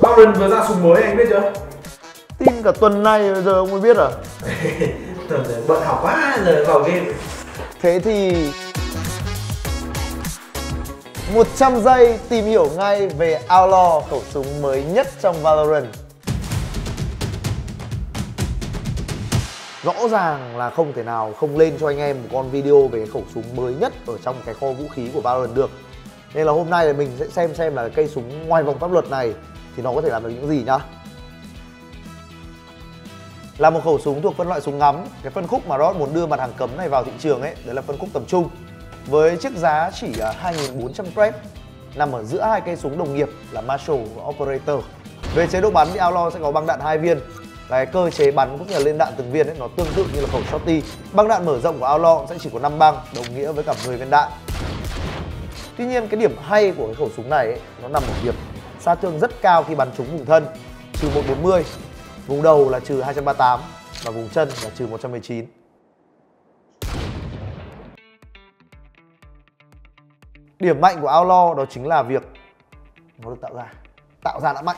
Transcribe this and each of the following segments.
Valorant vừa ra súng mới anh biết chưa? Tin cả tuần nay giờ ông mới biết à? Tuần này bận học quá giờ vào game. Thế thì 100 giây tìm hiểu ngay về Outlaw, khẩu súng mới nhất trong Valorant. Rõ ràng là không thể nào không lên cho anh em một con video về khẩu súng mới nhất ở trong cái kho vũ khí của Valorant được. Nên là hôm nay là mình sẽ xem là cây súng ngoài vòng pháp luật này thì nó có thể làm được những gì nhá. Là một khẩu súng thuộc phân loại súng ngắm, cái phân khúc mà Rod muốn đưa mặt hàng cấm này vào thị trường ấy, đấy là phân khúc tầm trung. Với chiếc giá chỉ 2.400 prep, nằm ở giữa hai cây súng đồng nghiệp là Marshall và Operator. Về chế độ bắn thì Outlaw sẽ có băng đạn 2 viên. Cái cơ chế bắn cũng như là lên đạn từng viên ấy, nó tương tự như là khẩu shotty. Băng đạn mở rộng của Outlaw sẽ chỉ có 5 băng, đồng nghĩa với cả 10 viên đạn. Tuy nhiên cái điểm hay của cái khẩu súng này ấy, nó nằm ở việc sát thương rất cao khi bắn trúng vùng thân, trừ 140, vùng đầu là trừ 238 và vùng chân là trừ 119. Điểm mạnh của Outlaw đó chính là việc nó được tạo ra đã mạnh.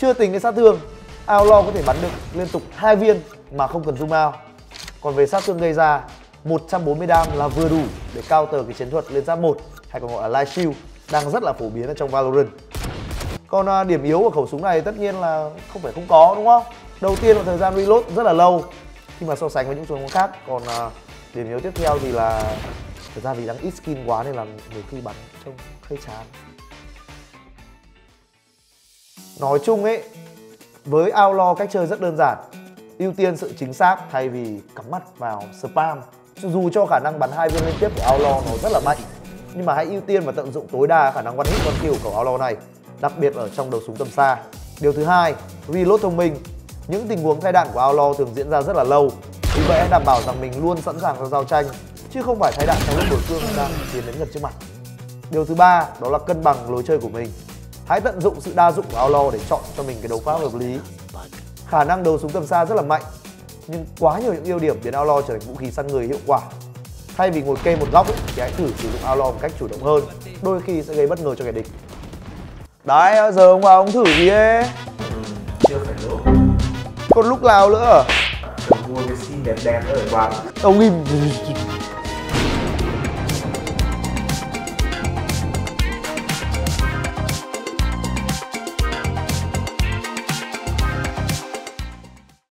Chưa tính cái sát thương, Outlaw có thể bắn được liên tục 2 viên mà không cần zoom out. Còn về sát thương gây ra, 140 đam là vừa đủ để counter cái chiến thuật lên giáp 1 hay còn gọi là light shield đang rất là phổ biến ở trong Valorant. Còn điểm yếu của khẩu súng này tất nhiên là không phải không có, đúng không? Đầu tiên là thời gian reload rất là lâu khi mà so sánh với những súng khác. Còn điểm yếu tiếp theo thì là thực ra vì đang ít skin quá nên là nhiều khi bắn trông hơi chán. Nói chung ấy, với Outlaw cách chơi rất đơn giản, ưu tiên sự chính xác thay vì cắm mắt vào spam. Dù cho khả năng bắn 2 viên liên tiếp của Outlaw nó rất là mạnh, nhưng mà hãy ưu tiên và tận dụng tối đa khả năng one hit one kill của Outlaw này, đặc biệt ở trong đấu súng tầm xa. Điều thứ hai, reload thông minh. Những tình huống thay đạn của Outlaw thường diễn ra rất là lâu, vì vậy hãy đảm bảo rằng mình luôn sẵn sàng cho giao tranh, chứ không phải thay đạn trong lúc đối phương đang tiến đến gần trước mặt. Điều thứ ba đó là cân bằng lối chơi của mình. Hãy tận dụng sự đa dụng của Outlaw để chọn cho mình cái đấu pháp hợp lý. Khả năng đấu súng tầm xa rất là mạnh, nhưng quá nhiều những ưu điểm biến Outlaw trở thành vũ khí săn người hiệu quả. Thay vì ngồi kê một góc ấy, thì hãy thử sử dụng Outlaw một cách chủ động hơn, đôi khi sẽ gây bất ngờ cho kẻ địch. Đấy, giờ ông vào ông thử gì ấy? Chưa phải lúc. Còn lúc nào nữa? Mua cái sim đẹp đẹp ở quán. Ông im.